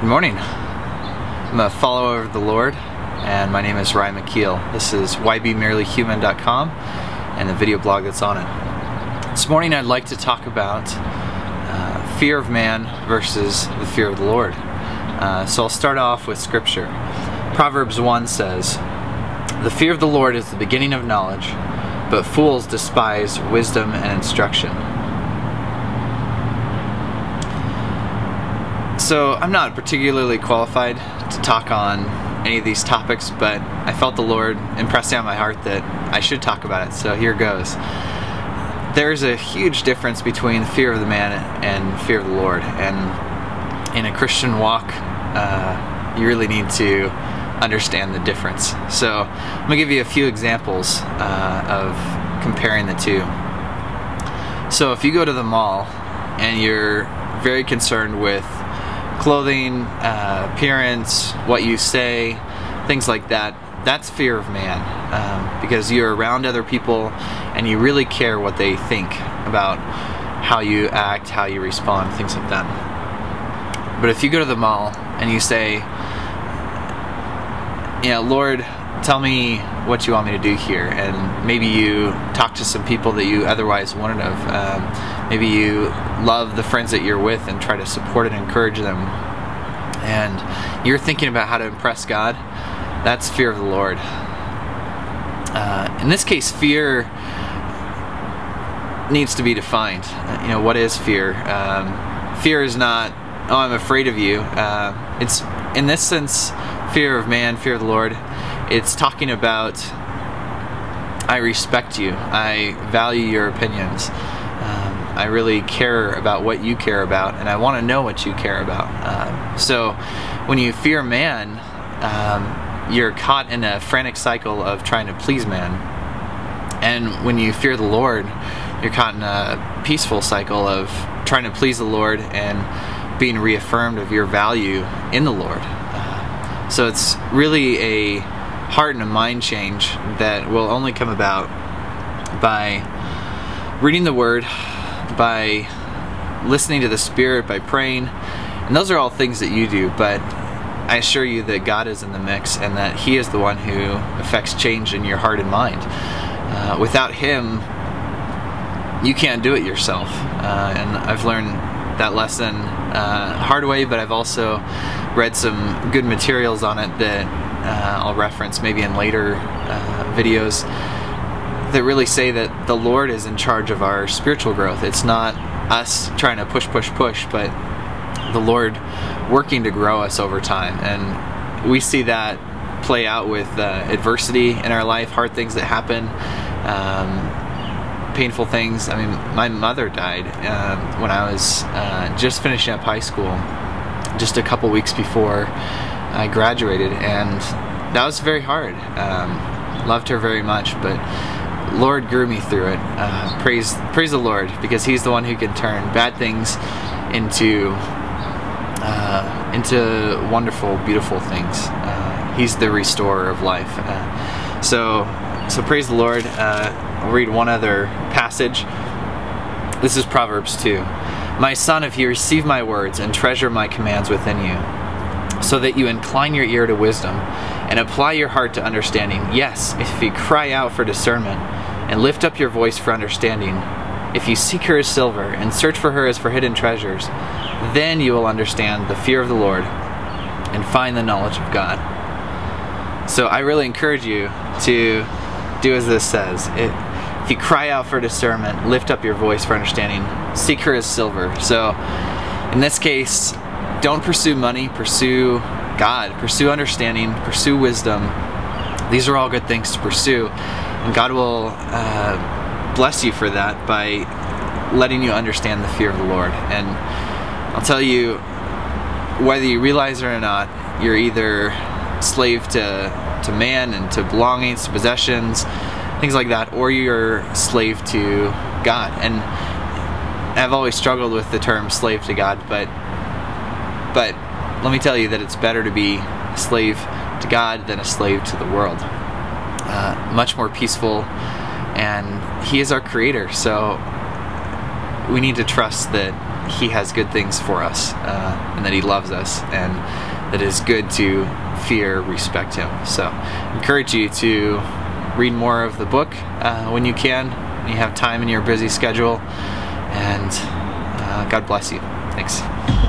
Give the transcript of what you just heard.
Good morning. I'm a follower of the Lord, and my name is Ryan McKeel. This is ybmerelyhuman.com and the video blog that's on it. This morning I'd like to talk about fear of man versus the fear of the Lord. So I'll start off with scripture. Proverbs 1 says, "The fear of the Lord is the beginning of knowledge, but fools despise wisdom and instruction." So I'm not particularly qualified to talk on any of these topics, but I felt the Lord impressing on my heart that I should talk about it, so here goes. There's a huge difference between the fear of the man and fear of the Lord, and in a Christian walk, you really need to understand the difference. So I'm going to give you a few examples of comparing the two. So if you go to the mall and you're very concerned with clothing, appearance, what you say, things like that, that's fear of man, because you're around other people and you really care what they think about how you act, how you respond, things like that. But if you go to the mall and you say, you know, Lord, tell me what you want me to do here, and maybe you talk to some people that you otherwise wouldn't have. Maybe you love the friends that you're with and try to support and encourage them, and you're thinking about how to impress God. That's fear of the Lord. In this case, fear needs to be defined. You know, what is fear? Fear is not, oh, I'm afraid of you. It's, in this sense, fear of man, fear of the Lord, it's talking about I respect you, I value your opinions, I really care about what you care about, and I want to know what you care about. So when you fear man, you're caught in a frantic cycle of trying to please man, and when you fear the Lord, you're caught in a peaceful cycle of trying to please the Lord and being reaffirmed of your value in the Lord. So it's really a heart and a mind change that will only come about by reading the Word, by listening to the Spirit, by praying, and those are all things that you do, but I assure you that God is in the mix and that He is the one who affects change in your heart and mind. Without Him, you can't do it yourself, and I've learned that lesson hard way, but I've also read some good materials on it that I'll reference maybe in later videos that really say that the Lord is in charge of our spiritual growth. It's not us trying to push, push, push, but the Lord working to grow us over time. And we see that play out with adversity in our life, hard things that happen, painful things. I mean, my mother died when I was just finishing up high school, just a couple weeks before I graduated, and that was very hard. Loved her very much, but Lord grew me through it. Praise the Lord, because He's the one who can turn bad things into wonderful, beautiful things. He's the restorer of life. So praise the Lord. I'll read one other passage. This is Proverbs 2. "My son, if you receive my words and treasure my commands within you, so that you incline your ear to wisdom and apply your heart to understanding, yes, if you cry out for discernment and lift up your voice for understanding, if you seek her as silver and search for her as for hidden treasures, then you will understand the fear of the Lord and find the knowledge of God." So I really encourage you to do as this says. If you cry out for discernment, lift up your voice for understanding, seek her as silver. So in this case, don't pursue money, pursue God, pursue understanding, pursue wisdom. These are all good things to pursue, and God will bless you for that by letting you understand the fear of the Lord. And I'll tell you, whether you realize it or not, you're either slave to man and to belongings, to possessions, things like that, or you're slave to God. And I've always struggled with the term slave to God, but let me tell you that it's better to be a slave to God than a slave to the world. Much more peaceful, and He is our creator, so we need to trust that He has good things for us, and that He loves us, and that it is good to fear, respect Him. So I encourage you to read more of the book when you can, when you have time in your busy schedule, and God bless you. Thanks.